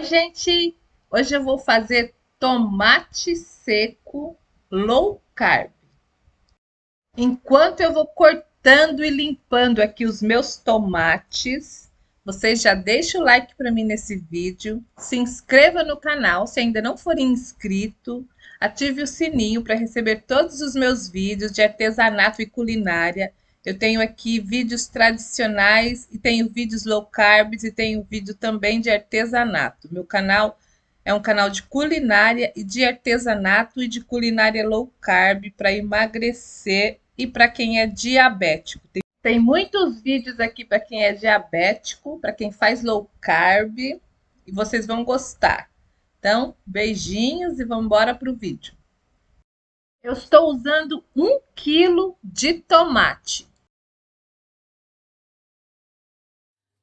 Oi, gente! Hoje eu vou fazer tomate seco low carb. Enquanto eu vou cortando e limpando aqui os meus tomates, vocês já deixam o like para mim nesse vídeo, se inscreva no canal se ainda não for inscrito, ative o sininho para receber todos os meus vídeos de artesanato e culinária. Eu tenho aqui vídeos tradicionais e tenho vídeos low carbs e tenho vídeo também de artesanato. Meu canal é um canal de culinária e de artesanato e de culinária low carb para emagrecer e para quem é diabético. Tem muitos vídeos aqui para quem é diabético, para quem faz low carb e vocês vão gostar. Então, beijinhos e vamos embora para o vídeo. Eu estou usando 1 kg de tomate.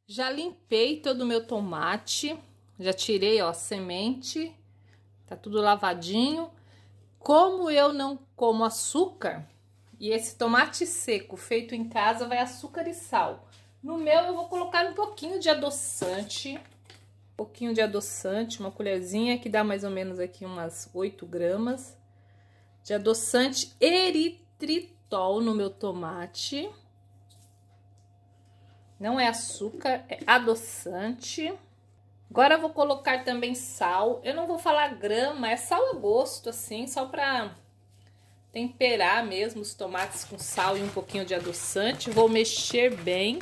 Já limpei todo o meu tomate, já tirei, ó, a semente, tá tudo lavadinho. Como eu não como açúcar, e esse tomate seco feito em casa vai açúcar e sal. No meu eu vou colocar um pouquinho de adoçante, uma colherzinha, que dá mais ou menos aqui umas 8 gramas de adoçante erytritol no meu tomate. Não é açúcar, é adoçante. Agora eu vou colocar também sal. Eu não vou falar grama, é sal a gosto, assim, só para temperar mesmo os tomates com sal e um pouquinho de adoçante. Vou mexer bem.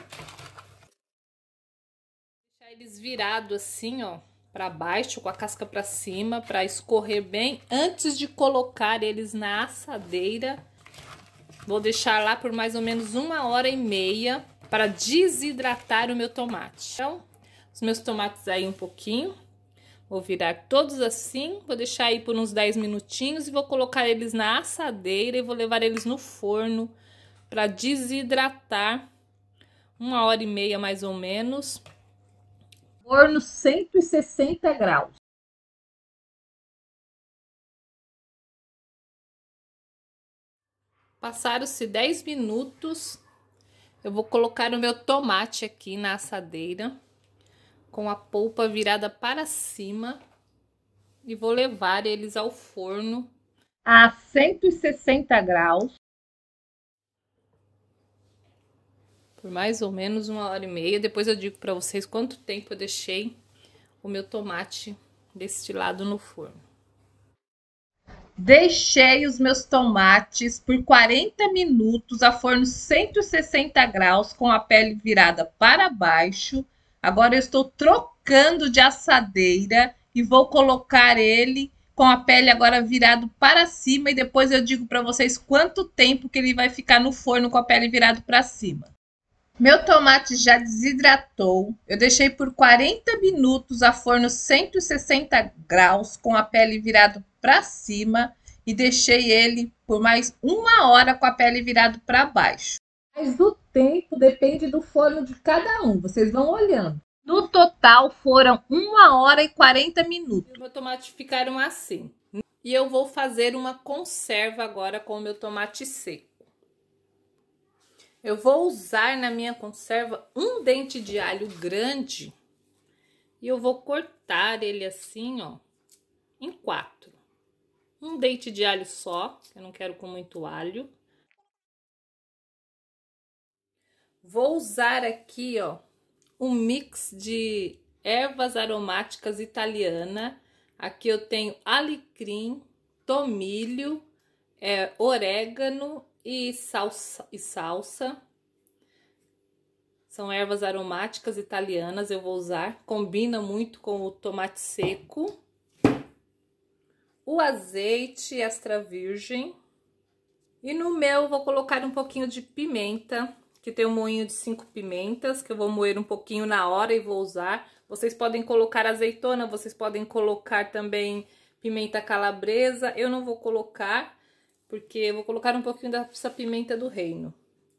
Deixar eles virados assim, ó, para baixo, com a casca para cima, para escorrer bem. Antes de colocar eles na assadeira, vou deixar lá por mais ou menos 1h30. Para desidratar o meu tomate. Então, os meus tomates aí um pouquinho, vou virar todos assim, vou deixar aí por uns 10 minutinhos e vou colocar eles na assadeira e vou levar eles no forno para desidratar 1h30 mais ou menos. Forno 160 graus. Passaram-se 10 minutos. Eu vou colocar o meu tomate aqui na assadeira, com a polpa virada para cima, e vou levar eles ao forno a 160 graus, por mais ou menos 1h30. Depois eu digo para vocês quanto tempo eu deixei o meu tomate destilado no forno. Deixei os meus tomates por 40 minutos a forno 160 graus com a pele virada para baixo. Agora eu estou trocando de assadeira e vou colocar ele com a pele agora virado para cima e depois eu digo para vocês quanto tempo que ele vai ficar no forno com a pele virado para cima. Meu tomate já desidratou, eu deixei por 40 minutos a forno 160 graus com a pele virado para cima e deixei ele por mais 1h com a pele virado para baixo. Mas o tempo depende do forno de cada um, vocês vão olhando. No total foram 1h40 minutos. Os meus tomates ficaram assim. E eu vou fazer uma conserva agora com o meu tomate seco. Eu vou usar na minha conserva um dente de alho grande e eu vou cortar ele assim, ó, em 4. Um dente de alho só, eu não quero com muito alho. Vou usar aqui, ó, um mix de ervas aromáticas italiana. Aqui eu tenho alecrim, tomilho, orégano e salsa, são ervas aromáticas italianas, eu vou usar, combina muito com o tomate seco, o azeite extra virgem, e no meu vou colocar um pouquinho de pimenta, que tem um moinho de 5 pimentas, que eu vou moer um pouquinho na hora e vou usar. Vocês podem colocar azeitona, vocês podem colocar também pimenta calabresa, eu não vou colocar, porque eu vou colocar um pouquinho dessa pimenta do reino.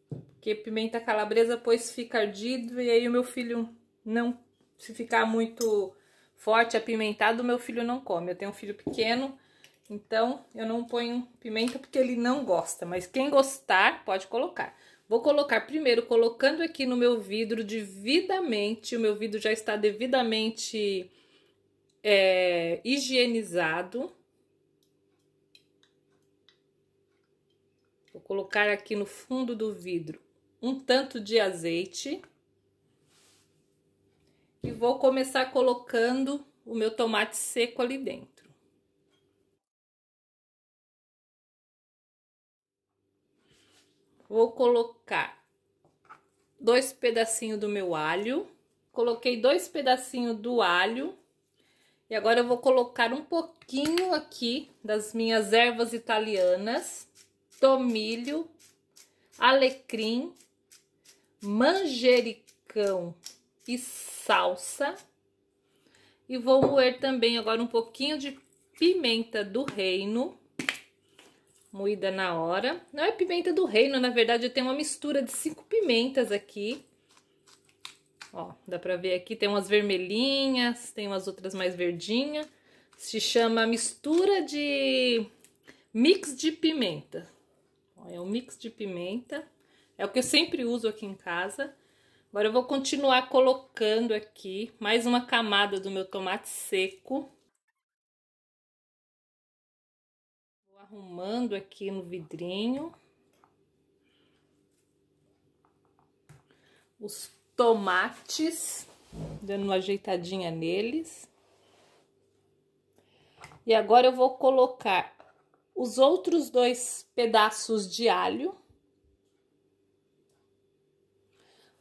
Porque pimenta calabresa, pois fica ardido, e aí o meu filho não... Se ficar muito forte, apimentado, o meu filho não come. Eu tenho um filho pequeno, então eu não ponho pimenta porque ele não gosta. Mas quem gostar, pode colocar. Vou colocar primeiro, colocando aqui no meu vidro devidamente. O meu vidro já está devidamente higienizado. Vou colocar aqui no fundo do vidro um tanto de azeite. E vou começar colocando o meu tomate seco ali dentro. Vou colocar 2 pedacinhos do meu alho. Coloquei 2 pedacinhos do alho. E agora eu vou colocar um pouquinho aqui das minhas ervas italianas, tomilho, alecrim, manjericão e salsa. E vou moer também agora um pouquinho de pimenta do reino, moída na hora. Não é pimenta do reino, na verdade eu tenho uma mistura de 5 pimentas aqui. Ó, dá pra ver aqui, tem umas vermelhinhas, tem umas outras mais verdinhas. Se chama mistura de... mix de pimenta. Ó, é um mix de pimenta. É o que eu sempre uso aqui em casa. Agora eu vou continuar colocando aqui mais uma camada do meu tomate seco. Vou arrumando aqui no vidrinho. Os tomates, dando uma ajeitadinha neles. E agora eu vou colocar os outros 2 pedaços de alho.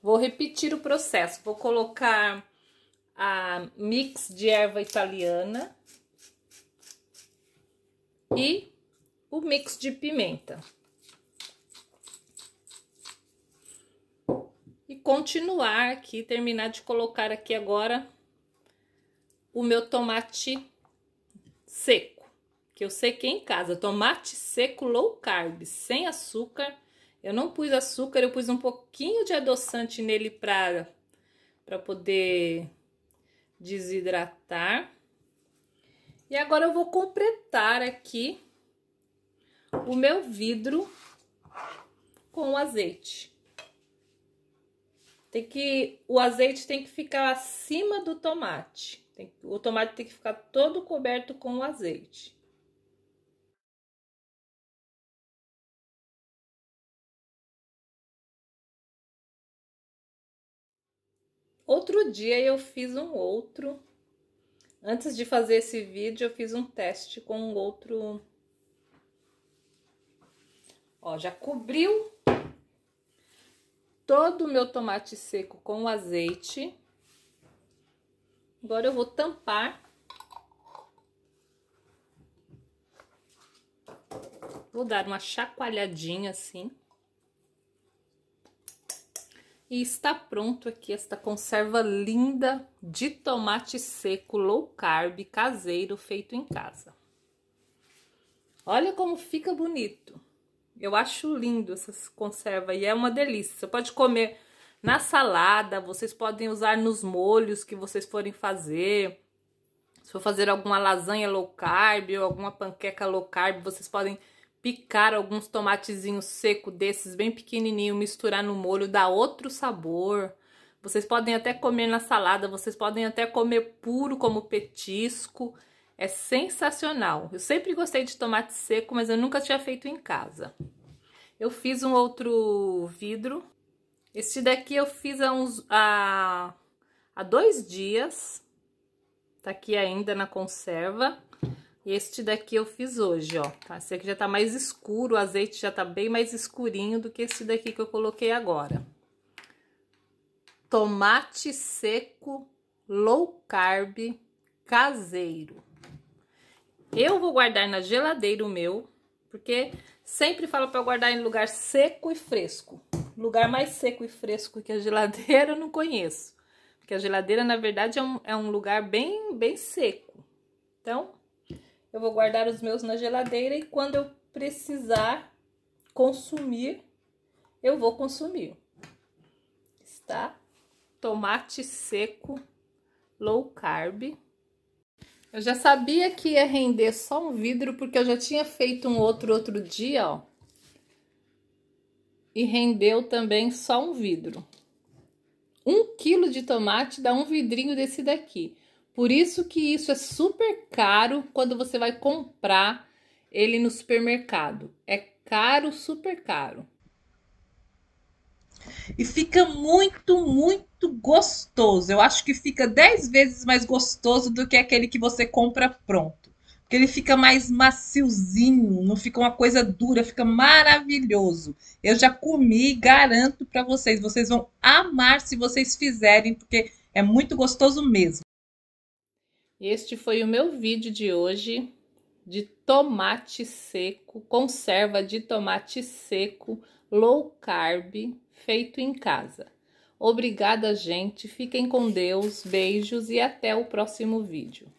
Vou repetir o processo, vou colocar a mix de erva italiana e o mix de pimenta. E continuar aqui, terminar de colocar aqui agora o meu tomate seco, que eu sequei em casa. Tomate seco low carb, sem açúcar. Eu não pus açúcar, eu pus um pouquinho de adoçante nele para poder desidratar. E agora eu vou completar aqui o meu vidro com o azeite. O azeite tem que ficar acima do tomate. O tomate tem que ficar todo coberto com o azeite. Outro dia eu fiz um outro. Antes de fazer esse vídeo, eu fiz um teste com um outro. Ó, já cobriu todo o meu tomate seco com o azeite. Agora eu vou tampar. Vou dar uma chacoalhadinha assim. E está pronto aqui esta conserva linda de tomate seco low carb caseiro feito em casa. Olha como fica bonito. Eu acho lindo essas conservas e é uma delícia. Você pode comer na salada, vocês podem usar nos molhos que vocês forem fazer. Se for fazer alguma lasanha low carb ou alguma panqueca low carb, vocês podem picar alguns tomatezinhos secos desses, bem pequenininho, misturar no molho, dá outro sabor. Vocês podem até comer na salada, vocês podem até comer puro como petisco. É sensacional. Eu sempre gostei de tomate seco, mas eu nunca tinha feito em casa. Eu fiz um outro vidro. Este daqui eu fiz há 2 dias. Tá aqui ainda na conserva. E este daqui eu fiz hoje, ó. Tá? Esse aqui já tá mais escuro, o azeite já tá bem mais escurinho do que esse daqui que eu coloquei agora. Tomate seco low carb caseiro. Eu vou guardar na geladeira o meu, porque sempre falo para guardar em lugar seco e fresco. Lugar mais seco e fresco que a geladeira eu não conheço. Porque a geladeira, na verdade, é um lugar bem seco. Então, eu vou guardar os meus na geladeira e quando eu precisar consumir, eu vou consumir. Está? Tomate seco low carb. Eu já sabia que ia render só um vidro, porque eu já tinha feito um outro dia, ó. E rendeu também só um vidro. 1 quilo de tomate dá um vidrinho desse daqui. Por isso que isso é super caro quando você vai comprar ele no supermercado. É caro, super caro. E fica muito, muito gostoso. Eu acho que fica 10 vezes mais gostoso do que aquele que você compra pronto. Porque ele fica mais maciozinho, não fica uma coisa dura, fica maravilhoso. Eu já comi, garanto para vocês. Vocês vão amar se vocês fizerem, porque é muito gostoso mesmo. Este foi o meu vídeo de hoje de tomate seco, conserva de tomate seco, low carb, feito em casa. Obrigada, gente. Fiquem com Deus. Beijos e até o próximo vídeo.